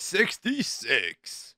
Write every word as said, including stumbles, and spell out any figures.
sixty-six.